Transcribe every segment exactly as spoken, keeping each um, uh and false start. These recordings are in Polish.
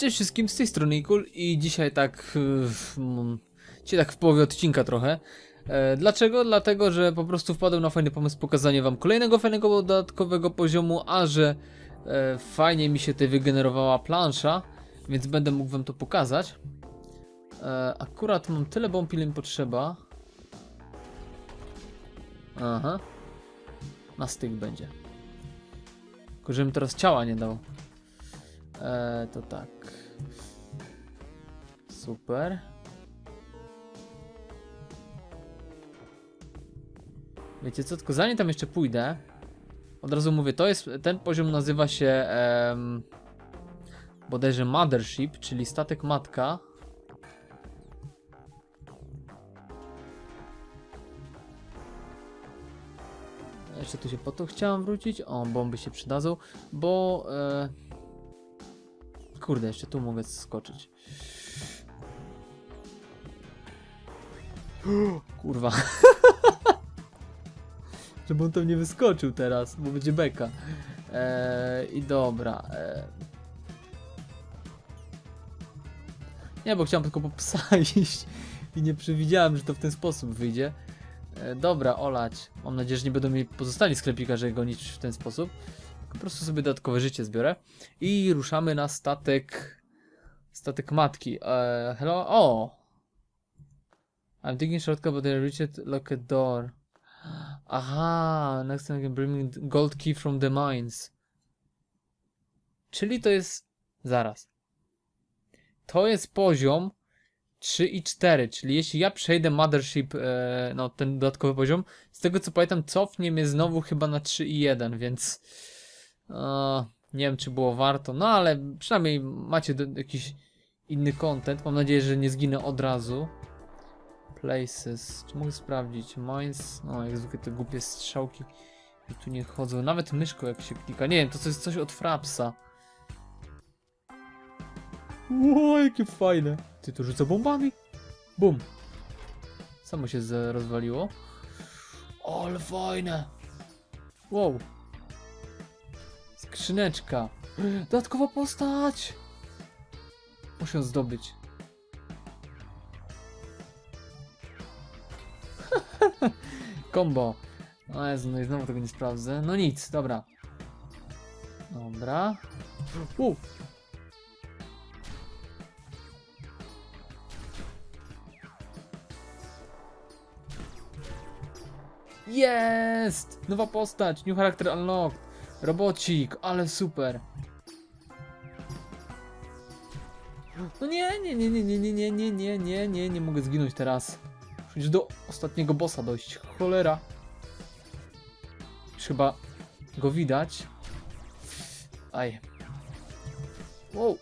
Cześć wszystkim, z tej strony Nikul i dzisiaj tak, dzisiaj tak w połowie odcinka trochę. Dlaczego? Dlatego, że po prostu wpadłem na fajny pomysł pokazanie wam kolejnego fajnego dodatkowego poziomu, a że fajnie mi się tutaj wygenerowała plansza, więc będę mógł wam to pokazać. Akurat mam tyle bomb, ile mi potrzeba. Aha. Na styk będzie. Tylko żebym teraz ciała nie dał. Eee, to tak. Super. Wiecie co, tylko zanim tam jeszcze pójdę, od razu mówię, to jest, ten poziom nazywa się em, bodajże Mothership, czyli Statek Matka. Jeszcze tu się po to chciałem wrócić. O, bomby się przydadzą, bo... E, Kurde, jeszcze tu mogę skoczyć. Kurwa. Żeby on tam nie wyskoczył teraz, bo będzie beka. Eee, I dobra. Eee. Nie, bo chciałem tylko po psa iść i nie przewidziałem, że to w ten sposób wyjdzie. Eee, dobra, olać. Mam nadzieję, że nie będą mi pozostali sklepikarze gonić w ten sposób. Po prostu sobie dodatkowe życie zbiorę i ruszamy na statek statek matki. Eee, hello? O! I'm digging shortcut, but I reached like a door. Aha! Next time I can bring gold key from the mines. Czyli to jest... Zaraz. To jest poziom trzy i cztery, czyli jeśli ja przejdę Mothership, eee, no ten dodatkowy poziom, z tego co pamiętam cofnie mnie znowu chyba na trzy i jeden, więc... Uh, nie wiem czy było warto, no ale przynajmniej macie do, jakiś inny content. Mam nadzieję, że nie zginę od razu. Places, czy mogę sprawdzić? Mines, no jak zwykle te głupie strzałki i tu nie chodzą, nawet myszką jak się klika, nie wiem, to jest coś od Frapsa. Ło, jakie fajne. Ty to rzuca bombami? Bum. Samo się rozwaliło. O, ale fajne. Wow. Skrzyneczka. Dodatkowa postać. Muszę ją zdobyć. Kombo. O Jezu, no i znowu tego nie sprawdzę. No nic, dobra. Dobra. U. Jest! Nowa postać, new character unlocked. Robocik, ale super. No nie, nie, nie, nie, nie, nie, nie, nie, nie, nie, nie, nie mogę zginąć teraz. Muszę do ostatniego bossa dojść, cholera. Już chyba go widać. Aj. Wow.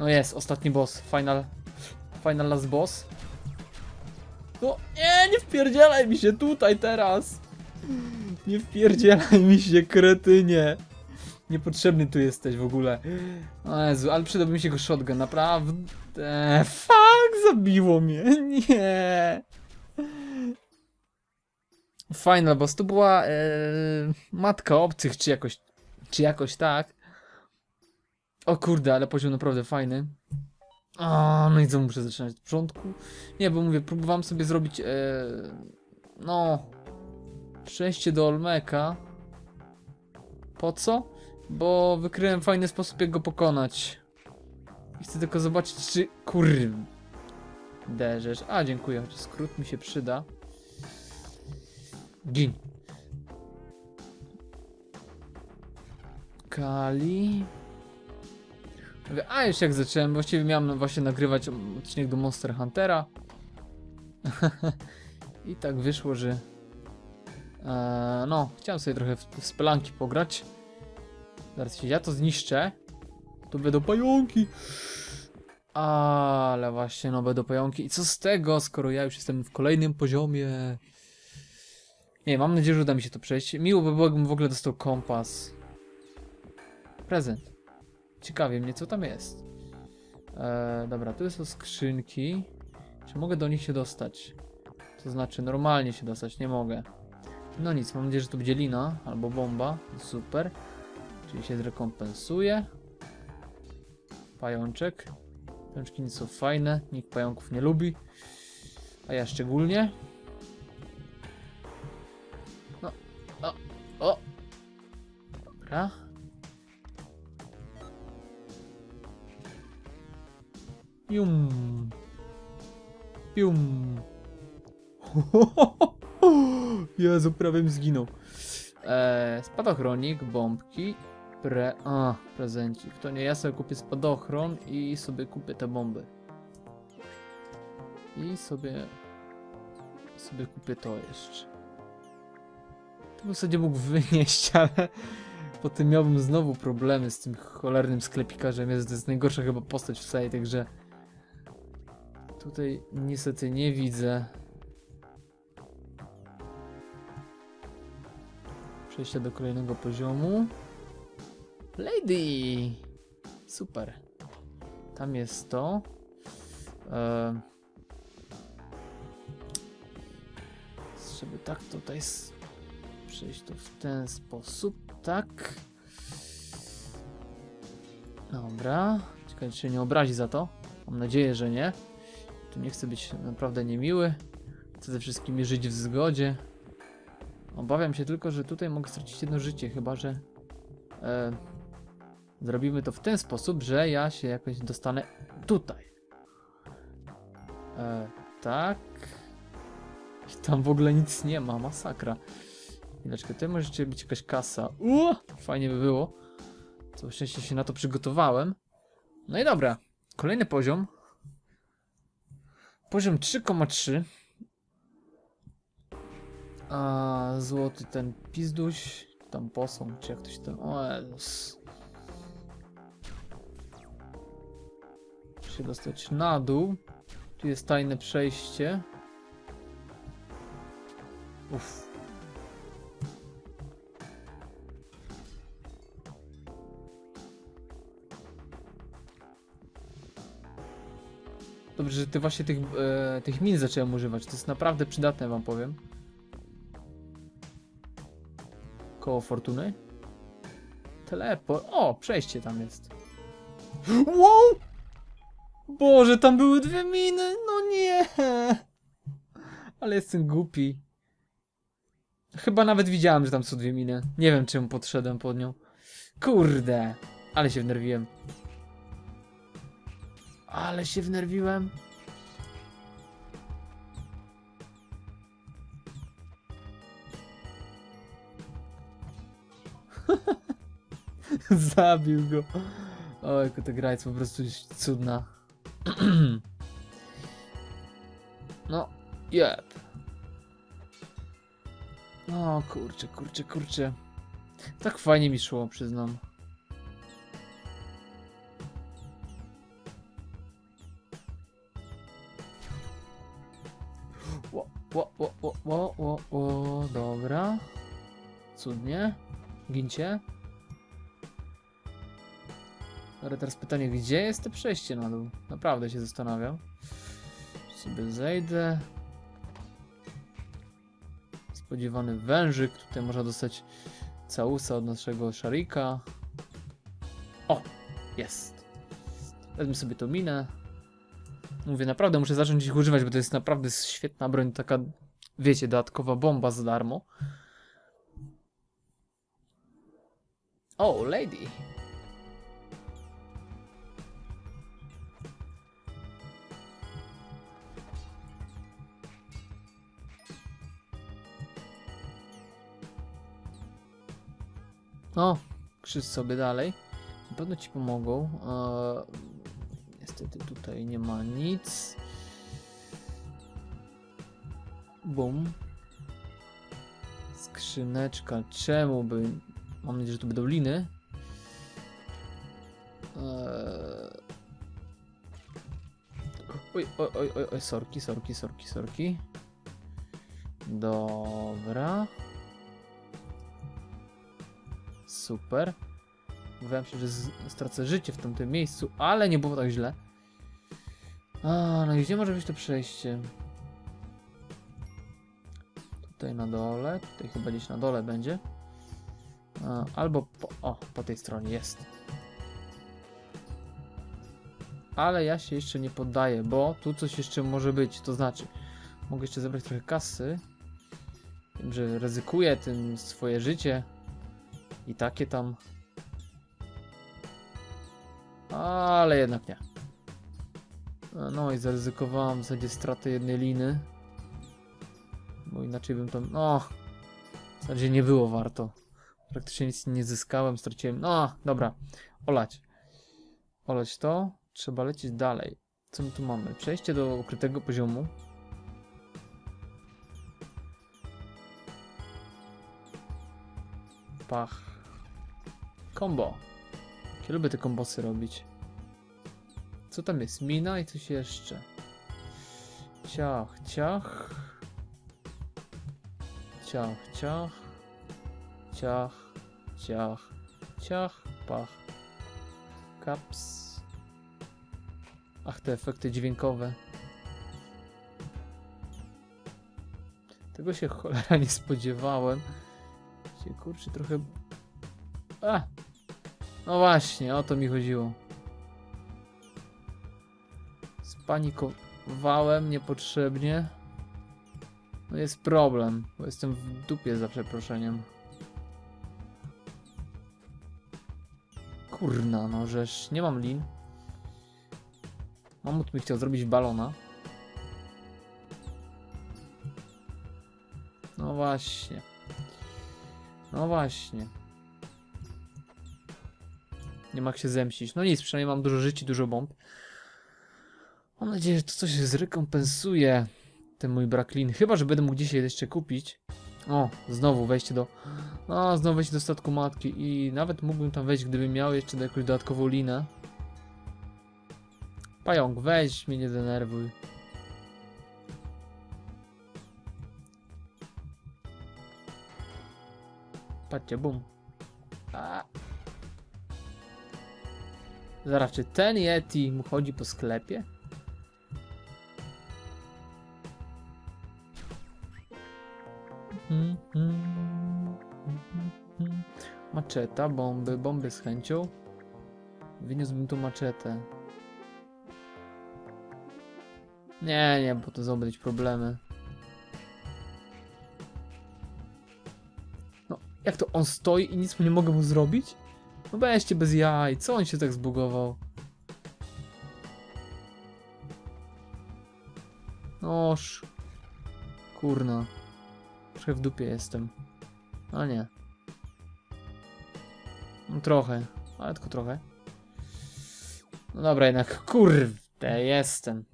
No jest, ostatni boss, final, final last boss. No, nie, nie wpierdzielaj mi się tutaj teraz. Nie wpierdzielaj mi się, kretynie. Niepotrzebny tu jesteś w ogóle. O Jezu, ale przydałby mi się go shotgun, naprawdę. Fuck, zabiło mnie, nie. Final boss, to była e, matka obcych, czy jakoś, czy jakoś tak. O kurde, ale poziom naprawdę fajny. O, no i co, muszę zaczynać od początku? Nie, bo mówię, próbowałem sobie zrobić ee, no przejście do Olmeca. Po co? Bo wykryłem fajny sposób, jak go pokonać. I chcę tylko zobaczyć, czy... Kurwa. Derzesz. A, dziękuję, chociaż skrót mi się przyda. Gin. Kali... A już jak zacząłem, właściwie miałem właśnie nagrywać odcinek do Monster Huntera. I tak wyszło, że eee, no, chciałem sobie trochę w, w Spelunky pograć. Zaraz się ja to zniszczę, to będą pająki. A, ale właśnie, no będą pająki. I co z tego, skoro ja już jestem w kolejnym poziomie? Nie, mam nadzieję, że uda mi się to przejść. Miło by było, jakbym w ogóle dostał kompas. Prezent. Ciekawie mnie, co tam jest. Eee, dobra, tu są skrzynki. Czy mogę do nich się dostać? To znaczy, normalnie się dostać nie mogę. No nic, mam nadzieję, że to będzie lina albo bomba. Super. Czyli się zrekompensuje. Pajączek. Pajączki nie są fajne. Nikt pająków nie lubi. A ja szczególnie. No, o, o. Dobra. Pium. Pium. Jezu, prawie mi zginął. Eee, spadochronik, bombki, pre... A, prezencik. To nie, ja sobie kupię spadochron i sobie kupię te bomby. I sobie... sobie kupię to jeszcze. To bym sobie mógł wynieść, ale... Potem miałbym znowu problemy z tym cholernym sklepikarzem. Jest, to jest najgorsza chyba postać w całej, także... Tutaj niestety nie widzę... Przejścia do kolejnego poziomu. Lady! Super. Tam jest to. Eee. Żeby tak tutaj przejść to w ten sposób. Tak. Dobra. Ciekawe, czy się nie obrazi za to. Mam nadzieję, że nie. Tu nie chcę być naprawdę niemiły. Chcę ze wszystkimi żyć w zgodzie. Obawiam się tylko, że tutaj mogę stracić jedno życie, chyba że e, zrobimy to w ten sposób, że ja się jakoś dostanę tutaj. E, tak. I tam w ogóle nic nie ma, masakra. Chwileczkę, tutaj może być jakaś kasa. Uuu, fajnie by było. Całe szczęście się na to przygotowałem. No i dobra, kolejny poziom. Poziom trzy przecinek trzy. A złoty ten pizduś, tam posąg, czy jak to się tam... O Jezus. Muszę się dostać na dół. Tu jest tajne przejście. Uff. Dobrze, że ty właśnie tych, e, tych min zacząłem używać. To jest naprawdę przydatne, wam powiem. Koło fortuny. Teleport. O, przejście tam jest. Wow! Boże, tam były dwie miny. No nie. Ale jestem głupi. Chyba nawet widziałem, że tam są dwie miny. Nie wiem, czemu podszedłem pod nią. Kurde. Ale się wnerwiłem. Ale się wnerwiłem. Zabił go. Oj, ta gra jest po prostu cudna. No, jeb. No, kurczę, kurczę, kurczę. Tak fajnie mi szło, przyznam. Ło, ło, ło, ło, ło, ło, ło. Dobra. Cudnie. Gincie. Ale teraz pytanie, gdzie jest to przejście na dół? Naprawdę się zastanawiam. Sobie zejdę. Spodziewany wężyk. Tutaj można dostać całusa od naszego szarika. O! Jest! Wezmę sobie tą minę. Mówię, naprawdę muszę zacząć ich używać, bo to jest naprawdę świetna broń. Taka, wiecie, dodatkowa bomba za darmo. O, lady! No, krzycz sobie dalej. Na pewno ci pomogą. Eee, niestety tutaj nie ma nic. Bum. Skrzyneczka. Czemu by... Mam nadzieję, że to będą liny. Eee... Oj, oj, oj, oj, oj, sorki, sorki, sorki, sorki. Dobra. Super. Mówiłem się, że stracę życie w tamtym miejscu, ale nie było tak źle. A, no i gdzie może być to przejście? Tutaj na dole. Tutaj chyba gdzieś na dole będzie. Albo po, o, po tej stronie jest. Ale ja się jeszcze nie poddaję, bo tu coś jeszcze może być. To znaczy, mogę jeszcze zebrać trochę kasy. Tym, że ryzykuję tym swoje życie. I takie tam. Ale jednak nie. No i zaryzykowałam w zasadzie stratę jednej liny. Bo inaczej bym tam... No, w zasadzie nie było warto. Praktycznie nic nie zyskałem, straciłem... No, dobra. Olać. Olać to. Trzeba lecieć dalej. Co my tu mamy? Przejście do ukrytego poziomu. Pach. Kombo. Ja lubię te kombosy robić. Co tam jest? Mina i coś jeszcze. Ciach, ciach. Ciach, ciach. Ciach, ciach. Ciach, pach. Kaps. Ach, te efekty dźwiękowe. Tego się cholera nie spodziewałem. Się kurczę trochę... A! No właśnie, o to mi chodziło. Spanikowałem niepotrzebnie. No jest problem, bo jestem w dupie za przeproszeniem. Kurna, no żeż, nie mam lin. Mamut mi chciał zrobić balona. No właśnie. No właśnie. Nie ma jak się zemścić. No nic, przynajmniej mam dużo życi, dużo bomb. Mam nadzieję, że to coś zrekompensuje ten mój brak lin. Chyba, że będę mógł dzisiaj jeszcze kupić. O, znowu wejście do... No, znowu wejście do statku matki. I nawet mógłbym tam wejść, gdybym miał jeszcze jakąś dodatkową linę. Pająk, weź mnie, nie denerwuj. Patrzcie, bum. A. Zaraz, czy ten Yeti mu chodzi po sklepie? Maczeta, bomby, bomby z chęcią. Wyniósłbym tu maczetę. Nie, nie, bo to znowu być problemy. No, jak to on stoi i nic mu nie mogę mu zrobić? No weźcie bez jaj, co on się tak zbugował? Noż. Kurna. Trochę w dupie jestem. A nie. No trochę, ale tylko trochę. No dobra, jednak kurde, jestem.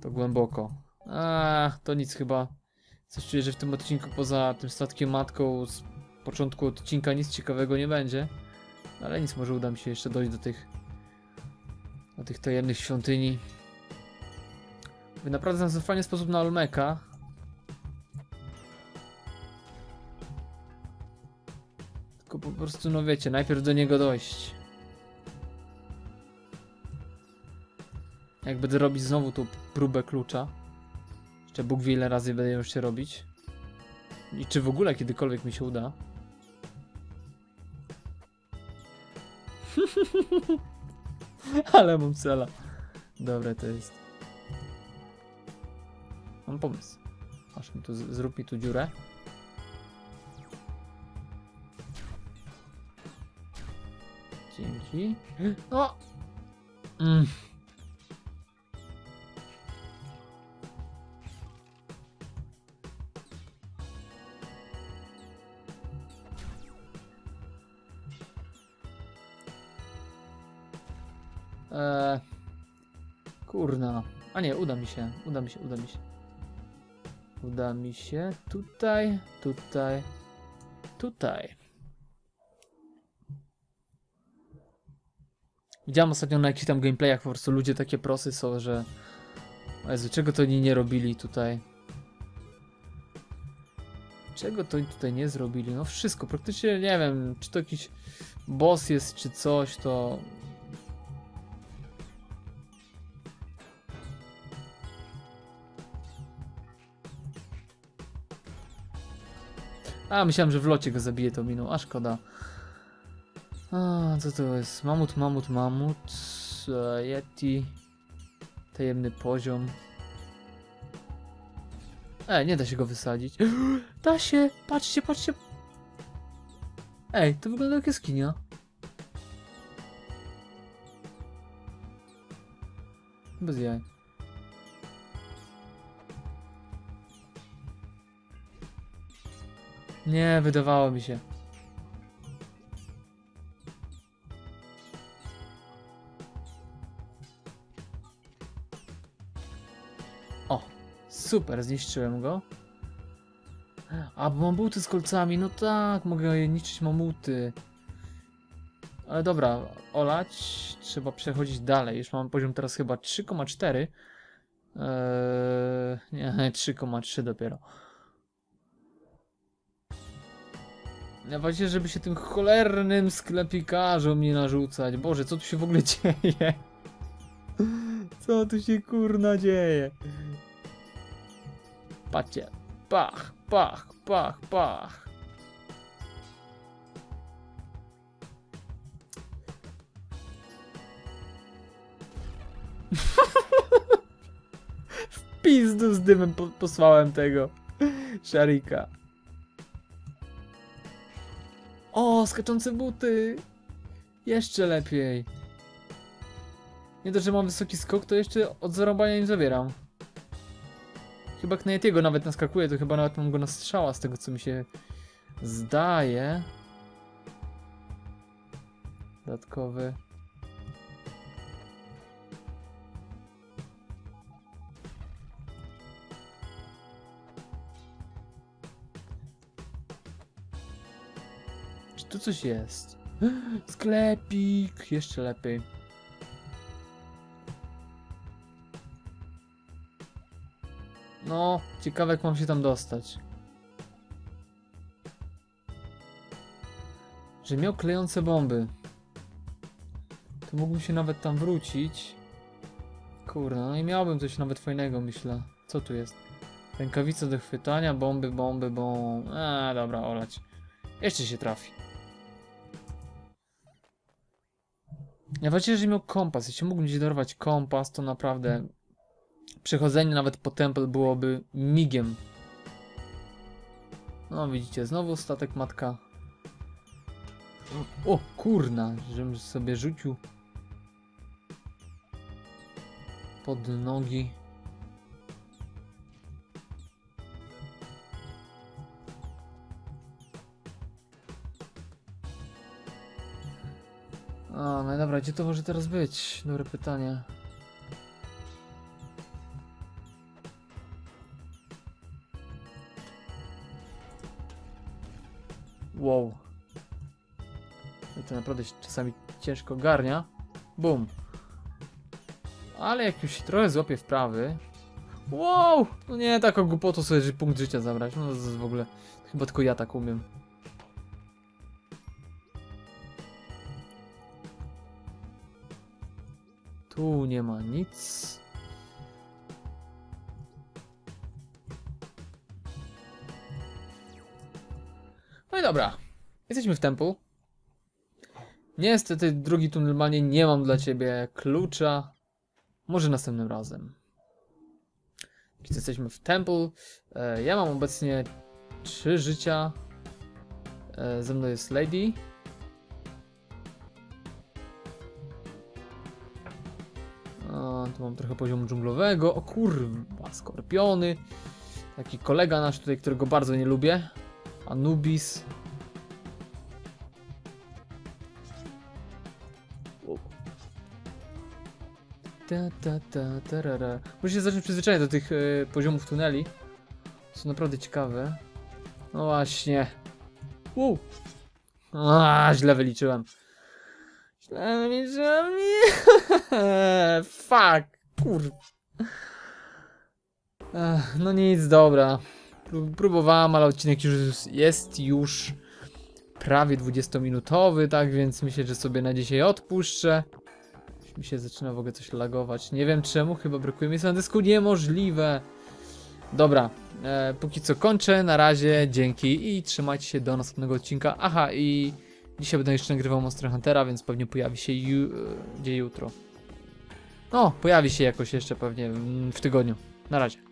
To głęboko. Ach, to nic chyba. Coś czuję, że w tym odcinku poza tym statkiem matką z początku odcinka nic ciekawego nie będzie. Ale nic, może uda mi się jeszcze dojść do tych do tych tajemnych świątyni. Wy naprawdę znalazłem fajny sposób na Olmeca. Tylko po prostu, no wiecie, najpierw do niego dojść. Jak będę robić znowu tą próbę klucza. Jeszcze Bóg wie ile razy będę ją jeszcze robić. I czy w ogóle kiedykolwiek mi się uda. Ale mam cela. Dobre to jest. Mam pomysł. Aż mi tu, zrób mi tu dziurę. Dzięki. O! Mm. Eee, kurna. A nie, uda mi się, uda mi się, uda mi się. Uda mi się. Tutaj, tutaj, tutaj. Widziałem ostatnio na jakichś tam gameplayach po prostu ludzie takie prosy są, że... O Jezu, czego to oni nie robili tutaj? Czego to oni tutaj nie zrobili? No wszystko, praktycznie nie wiem, czy to jakiś boss jest, czy coś, to... A, myślałem, że w locie go zabiję tą miną, a szkoda. A, co to jest? Mamut, mamut, mamut. Yeti. Tajemny poziom. Ej, nie da się go wysadzić. Da się! Patrzcie, patrzcie! Ej, to wygląda jak jaskinia. Bez jaj. Nie, wydawało mi się. O, super, zniszczyłem go. A, bo mam buty z kolcami, no tak, mogę niszczyć mamuty. Ale dobra, olać, trzeba przechodzić dalej. Już mam poziom teraz chyba trzy przecinek cztery. Eee, nie, trzy przecinek trzy dopiero. Ja właśnie, żeby się tym cholernym sklepikarzom nie narzucać. Boże, co tu się w ogóle dzieje? Co tu się kurna dzieje? Patrzcie. Pach, pach, pach, pach. W pizdu z dymem po posłałem tego szarika. O, skaczące buty! Jeszcze lepiej. Nie dość, że mam wysoki skok, to jeszcze od zarąbania im zabieram. Chyba jak na Yetiego nawet naskakuje, to chyba nawet mam go na strzała, z tego co mi się zdaje. Dodatkowy. Czy tu coś jest? Sklepik! Jeszcze lepiej. No, ciekawe jak mam się tam dostać. Że miał klejące bomby. To mógłbym się nawet tam wrócić. Kurde, no i miałbym coś nawet fajnego, myślę. Co tu jest? Rękawice do chwytania, bomby, bomby, bomb. A, dobra, olać. Jeszcze się trafi. Ja właściwie, że miał kompas. Jeśli mógłbym gdzieś dorwać kompas, to naprawdę... Przechodzenie nawet po tempel byłoby migiem. No widzicie, znowu statek matka. O kurna, żebym sobie rzucił pod nogi. A, no dobra, gdzie to może teraz być? Dobre pytanie. Wow. To naprawdę się czasami ciężko garnia. Bum. Ale jak już się trochę złapie w prawy. Wow! No nie, taką głupotą sobie punkt życia zabrać. No w ogóle chyba tylko ja tak umiem. Tu nie ma nic. No i dobra, jesteśmy w templu. Niestety drugi tunel normalnie nie mam dla ciebie klucza. Może następnym razem. Jesteśmy w templu. E, ja mam obecnie trzy życia. E, ze mną jest Lady. O, tu mam trochę poziomu dżunglowego. O kurwa, skorpiony. Taki kolega nasz tutaj, którego bardzo nie lubię. Anubis. Ta, ta, ta, tarara. Muszę się zacząć przyzwyczaić do tych y, poziomów tuneli. Są naprawdę ciekawe. No właśnie. Wow. A, źle wyliczyłem. Źle wyliczyłem. Fuck. Kurwa. No nic, dobra. Próbowałem, ale odcinek już jest już prawie dwudziestominutowy, tak więc myślę, że sobie na dzisiaj odpuszczę. Już mi się zaczyna w ogóle coś lagować. Nie wiem czemu, chyba brakuje miejsca na dysku. Niemożliwe. Dobra, e, póki co kończę, na razie, dzięki i trzymajcie się do następnego odcinka. Aha, i dzisiaj będę jeszcze nagrywał Monster Huntera, więc pewnie pojawi się ju gdzie jutro. No, pojawi się jakoś jeszcze pewnie w tygodniu. Na razie.